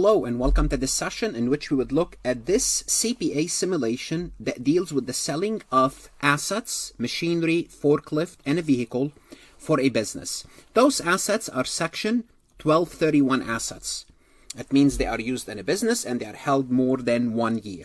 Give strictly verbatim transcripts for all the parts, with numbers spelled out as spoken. Hello and welcome to this session in which we would look at this C P A simulation that deals with the selling of assets, machinery, forklift, and a vehicle for a business. Those assets are Section twelve thirty-one assets. That means they are used in a business and they are held more than one year.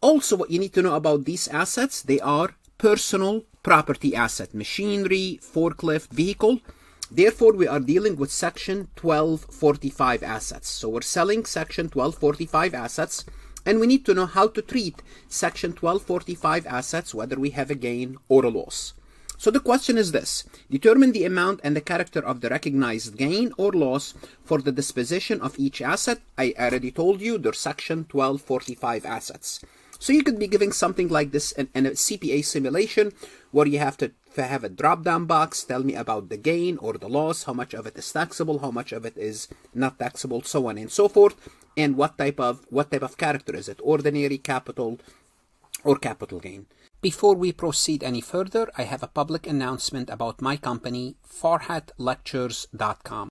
Also, what you need to know about these assets, they are personal property asset, machinery, forklift, vehicle. Therefore, we are dealing with Section twelve forty-five assets. So we're selling Section twelve forty-five assets, and we need to know how to treat Section twelve forty-five assets, whether we have a gain or a loss. So the question is this: determine the amount and the character of the recognized gain or loss for the disposition of each asset. I already told you they're Section twelve forty-five assets. So you could be giving something like this in, in a C P A simulation where you have to have a drop-down box, tell me about the gain or the loss, how much of it is taxable, how much of it is not taxable, so on and so forth, and what type of, what type of character is it, ordinary, capital, or capital gain. Before we proceed any further, I have a public announcement about my company, farhat lectures dot com.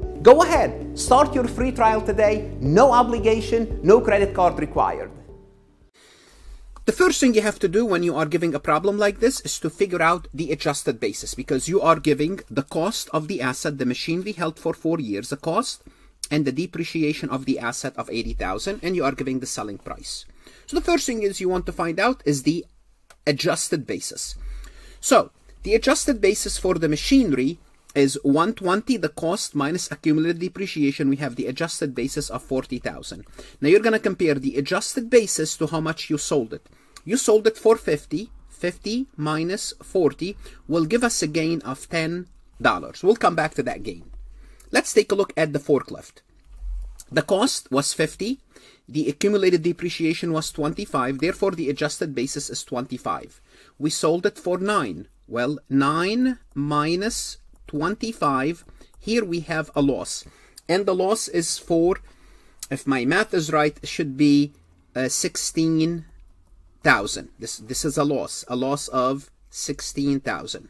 Go ahead, start your free trial today. No obligation, no credit card required. The first thing you have to do when you are giving a problem like this is to figure out the adjusted basis, because you are giving the cost of the asset, the machinery held for four years, the cost and the depreciation of the asset of eighty thousand dollars, and you are giving the selling price. So the first thing is you want to find out is the adjusted basis. So the adjusted basis for the machinery is one twenty, the cost minus accumulated depreciation. We have the adjusted basis of forty thousand. Now you're going to compare the adjusted basis to how much you sold it. You sold it for fifty. fifty minus forty will give us a gain of ten dollars. We'll come back to that gain. Let's take a look at the forklift. The cost was fifty. The accumulated depreciation was twenty-five. Therefore, the adjusted basis is twenty-five. We sold it for nine. Well, nine minus twenty-five, here we have a loss, and the loss is for, if my math is right, should be uh, sixteen thousand. This, this is a loss, a loss of sixteen thousand.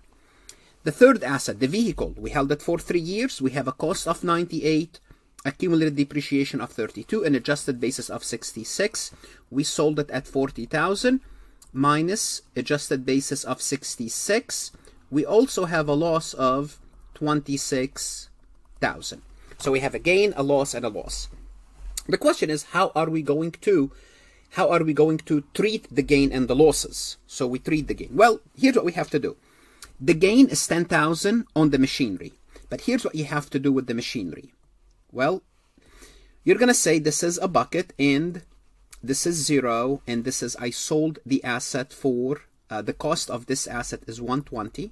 The third asset, the vehicle, we held it for three years. We have a cost of ninety-eight, accumulated depreciation of thirty-two, an adjusted basis of sixty-six. We sold it at forty thousand minus adjusted basis of sixty-six. We also have a loss of twenty-six thousand. So we have a gain, a loss, and a loss. The question is, how are we going to how are we going to treat the gain and the losses? So we treat the gain. Well, here's what we have to do. The gain is ten thousand on the machinery, but here's what you have to do with the machinery. Well, you're going to say this is a bucket, and this is zero, and this is, I sold the asset for, uh, the cost of this asset is one twenty.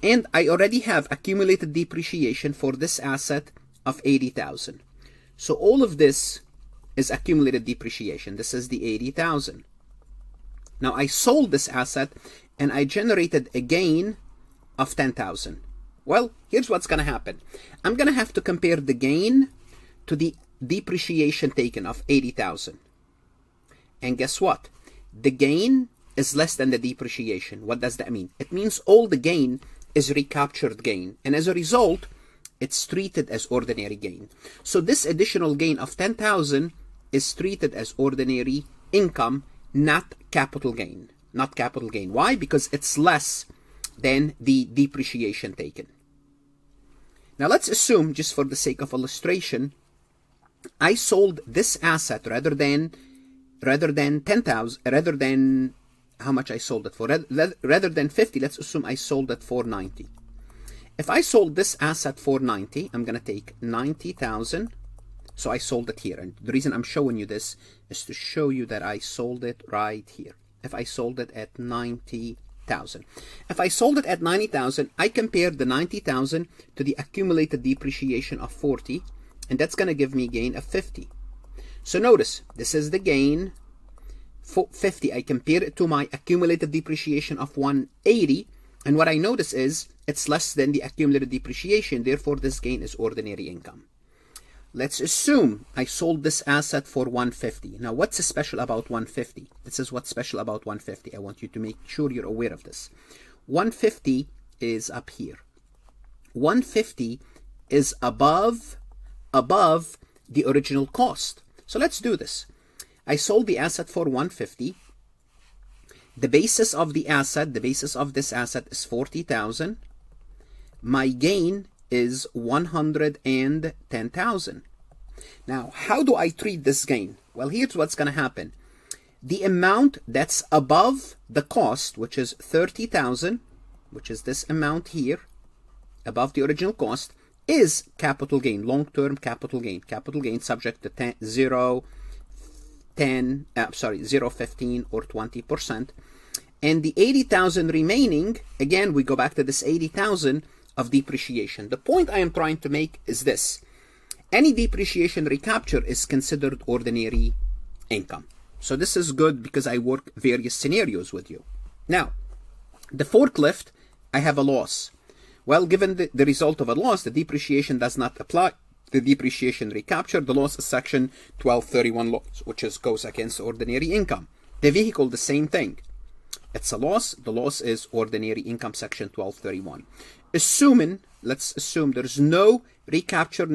And I already have accumulated depreciation for this asset of eighty thousand. So all of this is accumulated depreciation. This is the eighty thousand. Now I sold this asset and I generated a gain of ten thousand. Well, here's what's going to happen. I'm going to have to compare the gain to the depreciation taken of eighty thousand. And guess what? The gain is less than the depreciation. What does that mean? It means all the gain is recaptured gain, and as a result it's treated as ordinary gain. So this additional gain of ten thousand is treated as ordinary income, not capital gain. Not capital gain. Why? Because it's less than the depreciation taken. Now let's assume, just for the sake of illustration, I sold this asset rather than rather than ten thousand, rather than how much I sold it for. Rather than fifty, let's assume I sold it for ninety. If I sold this asset for ninety, I'm going to take ninety thousand. So I sold it here. And the reason I'm showing you this is to show you that I sold it right here. If I sold it at ninety thousand. If I sold it at ninety thousand, I compared the ninety thousand to the accumulated depreciation of forty, and that's going to give me gain of fifty. So notice, this is the gain, fifty. I compare it to my accumulated depreciation of one eighty. And what I notice is it's less than the accumulated depreciation. Therefore, this gain is ordinary income. Let's assume I sold this asset for one fifty. Now, what's special about one fifty? This is what's special about one fifty. I want you to make sure you're aware of this. one fifty is up here. one fifty is above, above the original cost. So let's do this. I sold the asset for one fifty. The basis of the asset, the basis of this asset is forty thousand. My gain is one hundred ten thousand. Now, how do I treat this gain? Well, here's what's going to happen. The amount that's above the cost, which is thirty thousand, which is this amount here, above the original cost, is capital gain, long-term capital gain. Capital gain subject to ten, zero, ten, uh, sorry, zero, fifteen, or twenty percent. And the eighty thousand remaining, again, we go back to this eighty thousand, of depreciation. The point I am trying to make is this: any depreciation recapture is considered ordinary income. So this is good because I work various scenarios with you. Now, the forklift, I have a loss. Well, given the, the result of a loss, the depreciation does not apply. The depreciation recapture, the loss is Section twelve thirty-one loss, which is goes against ordinary income. The vehicle, the same thing. It's a loss. The loss is ordinary income, Section twelve thirty-one. Assuming, let's assume there's no recapture,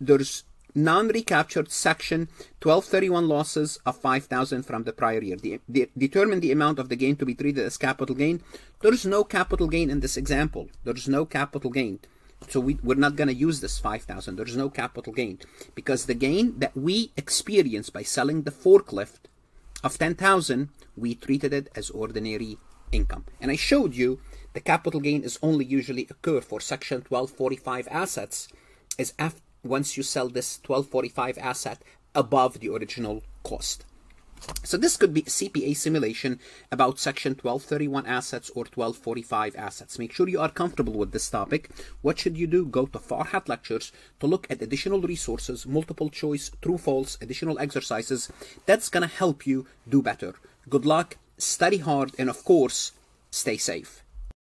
there's non-recaptured Section twelve thirty-one losses of five thousand from the prior year. De de determine the amount of the gain to be treated as capital gain. There's no capital gain in this example. There's no capital gain. So we, we're not going to use this five thousand. There's no capital gain because the gain that we experienced by selling the forklift of ten thousand, we treated it as ordinary income. And I showed you the capital gain is only usually occur for Section twelve forty-five assets is after, once you sell this twelve forty-five asset above the original cost. So this could be a C P A simulation about Section twelve thirty-one assets or twelve forty-five assets. Make sure you are comfortable with this topic. What should you do? Go to Farhat Lectures to look at additional resources, multiple choice, true, false, additional exercises. That's going to help you do better. Good luck, study hard, and of course, stay safe.